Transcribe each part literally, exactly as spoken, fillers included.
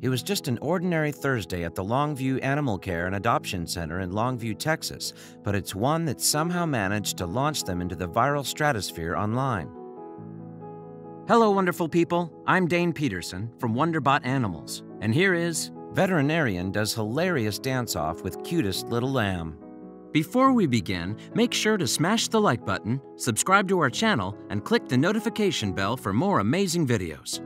It was just an ordinary Thursday at the Longview Animal Care and Adoption Center in Longview, Texas, but it's one that somehow managed to launch them into the viral stratosphere online. Hello, wonderful people. I'm Dane Peterson from Wonderbot Animals, and here is Veterinarian Does Hilarious Dance-Off with Cutest Little Lamb. Before we begin, make sure to smash the like button, subscribe to our channel, and click the notification bell for more amazing videos.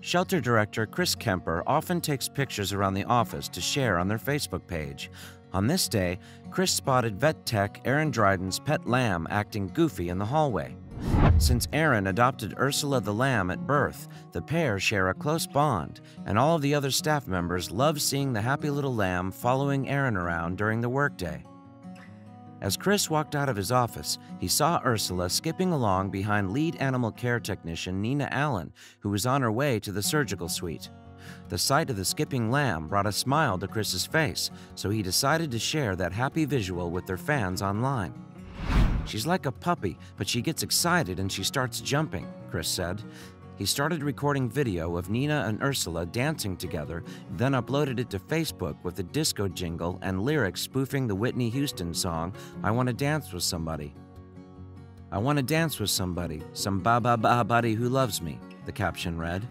Shelter director Chris Kemper often takes pictures around the office to share on their Facebook page. On this day, Chris spotted vet tech Erin Dryden's pet lamb acting goofy in the hallway. Since Erin adopted Ursula the lamb at birth, the pair share a close bond, and all of the other staff members love seeing the happy little lamb following Erin around during the workday. As Chris walked out of his office, he saw Ursula skipping along behind lead animal care technician Nina Allen, who was on her way to the surgical suite. The sight of the skipping lamb brought a smile to Chris's face, so he decided to share that happy visual with their fans online. "She's like a puppy, but she gets excited and she starts jumping," Chris said. He started recording video of Nina and Ursula dancing together, then uploaded it to Facebook with a disco jingle and lyrics spoofing the Whitney Houston song, "I Wanna Dance With Somebody." "I wanna dance with somebody, some ba-ba-ba-body who loves me," the caption read.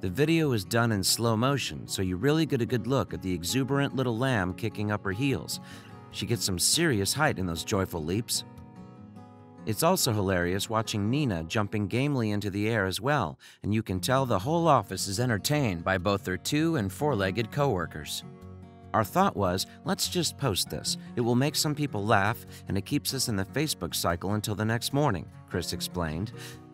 The video is done in slow motion, so you really get a good look at the exuberant little lamb kicking up her heels. She gets some serious height in those joyful leaps. It's also hilarious watching Nina jumping gamely into the air as well, and you can tell the whole office is entertained by both their two- and four-legged coworkers. Our thought was, let's just post this. It will make some people laugh, and it keeps us in the Facebook cycle until the next morning, Chris explained.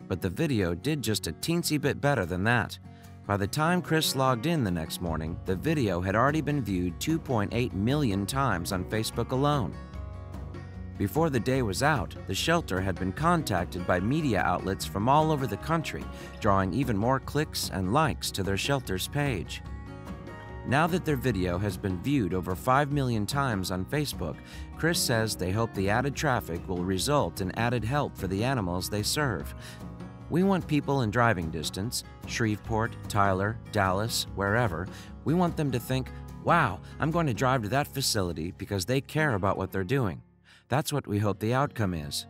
But the video did just a teensy bit better than that. By the time Chris logged in the next morning, the video had already been viewed two point eight million times on Facebook alone. Before the day was out, the shelter had been contacted by media outlets from all over the country, drawing even more clicks and likes to their shelter's page. Now that their video has been viewed over five million times on Facebook, Chris says they hope the added traffic will result in added help for the animals they serve. "We want people in driving distance, Shreveport, Tyler, Dallas, wherever. We want them to think, wow, I'm going to drive to that facility because they care about what they're doing. That's what we hope the outcome is."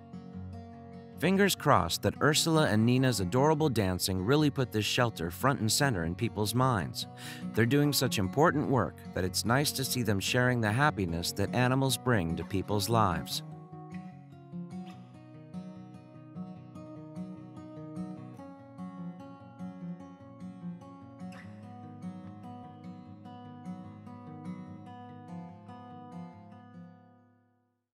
Fingers crossed that Ursula and Nina's adorable dancing really put this shelter front and center in people's minds. They're doing such important work that it's nice to see them sharing the happiness that animals bring to people's lives.